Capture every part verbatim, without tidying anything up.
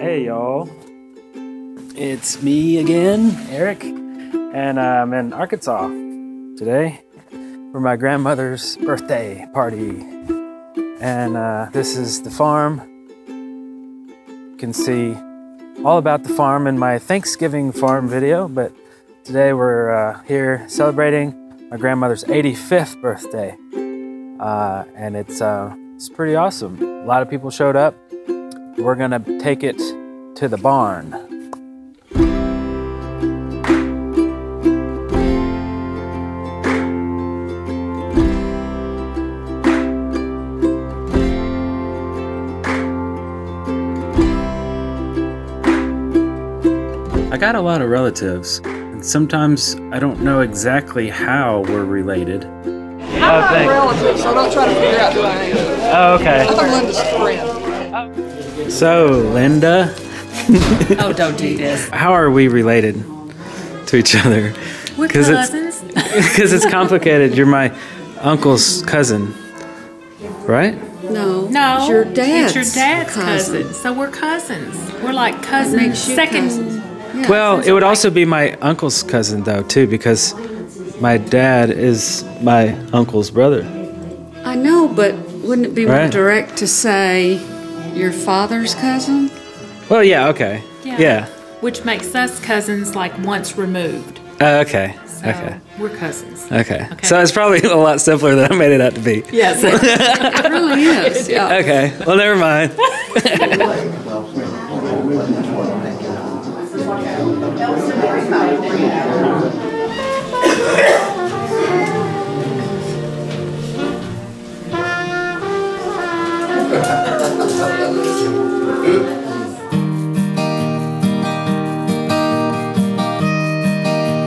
Hey y'all, it's me again, Eric, and I'm in Arkansas today for my grandmother's birthday party. And uh, this is the farm. You can see all about the farm in my Thanksgiving farm video, but today we're uh, here celebrating my grandmother's eighty-fifth birthday. Uh, and it's, uh, it's pretty awesome. A lot of people showed up. We're gonna take it to the barn. I got a lot of relatives, and sometimes I don't know exactly how we're related. I'm not a relative, so don't try to figure out who I am. Oh, okay. I thought Linda's friend. So, Linda. Oh, don't do this. How are we related to each other? We're cousins. Because it's, it's complicated. You're my uncle's cousin, right? No. No. It's your dad's, it's your dad's cousin. cousin. So we're cousins. We're like cousins. Second. Cousins. Yeah, well, it would also be my uncle's cousin, though, too, because my dad is my uncle's brother. I know, but wouldn't it be right? more direct to say your father's cousin? Well, yeah, okay. Yeah. yeah. Which makes us cousins, like, once removed. Oh, uh, okay. So okay. We're cousins. Okay. okay. So it's probably a lot simpler than I made it out to be. Yes. Yeah, it really is. Yeah. Okay. Well, never mind.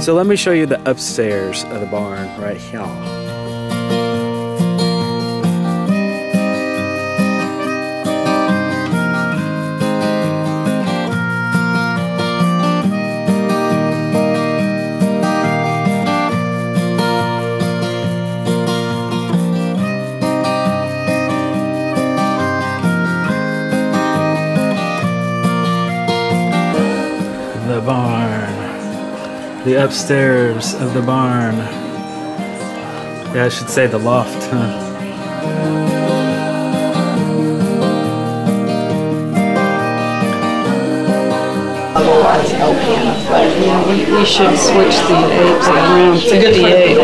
So let me show you the upstairs of the barn right here. The barn. The upstairs of the barn. Yeah, I should say the loft, huh? We should switch the apes around. It's a good eight. Hi.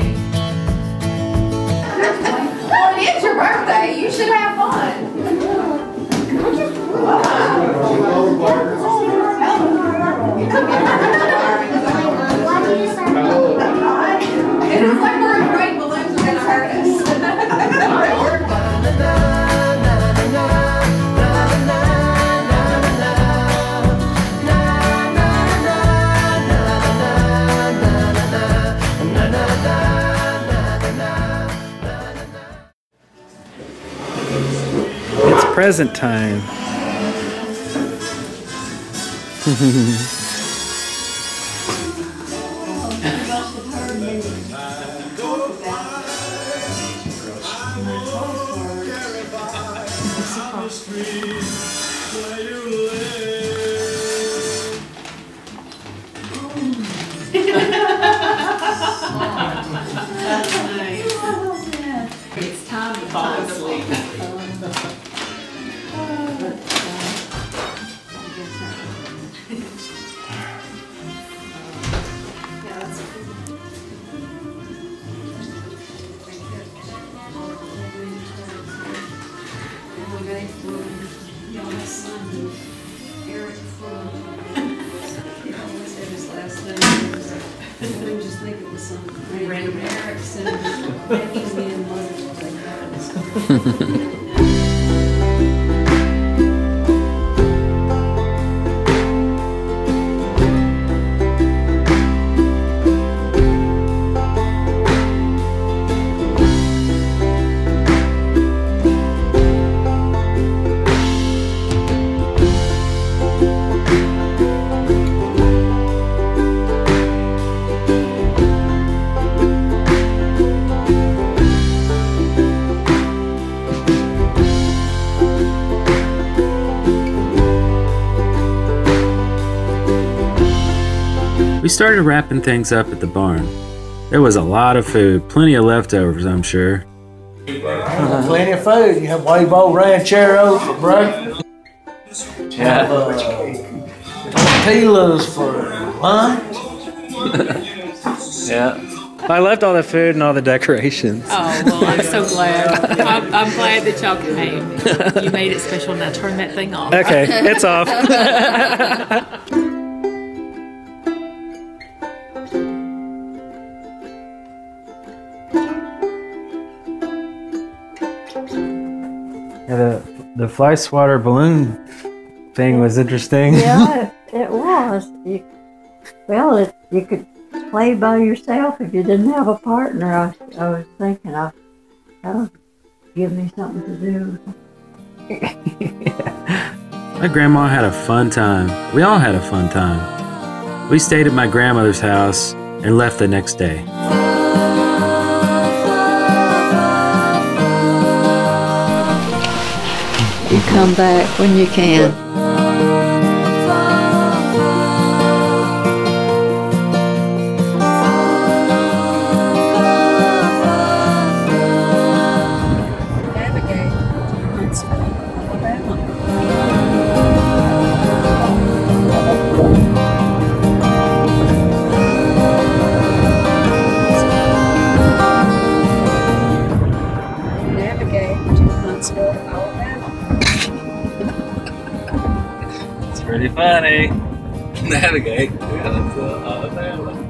Well, it is your birthday, you should have fun. present time. It's time to fall asleep. Eric Fullerton. I always had his last name. I just think it was some random Erickson. And he's being wonderful. We started wrapping things up at the barn. There was a lot of food, plenty of leftovers, I'm sure. Uh, plenty of food. You have wave old rancheros for breakfast. You have uh, tortillas for lunch. Yeah. I left all the food and all the decorations. Oh, well, I'm so glad. I'm, I'm glad that y'all can make it. You made it special. Now turn that thing off. Okay, it's off. Yeah, the, the fly swatter balloon thing was interesting. Yeah, it, it was. You, well, it, you could play by yourself if you didn't have a partner. I was, I was thinking, I, that'll give me something to do. Yeah. My grandma had a fun time. We all had a fun time. We stayed at my grandmother's house and left the next day. You come back when you can. Navigate Huntsville, Alabama. Navigate to Huntsville, Alabama. Pretty funny. Navigate. Yeah, that's uh, Alabama.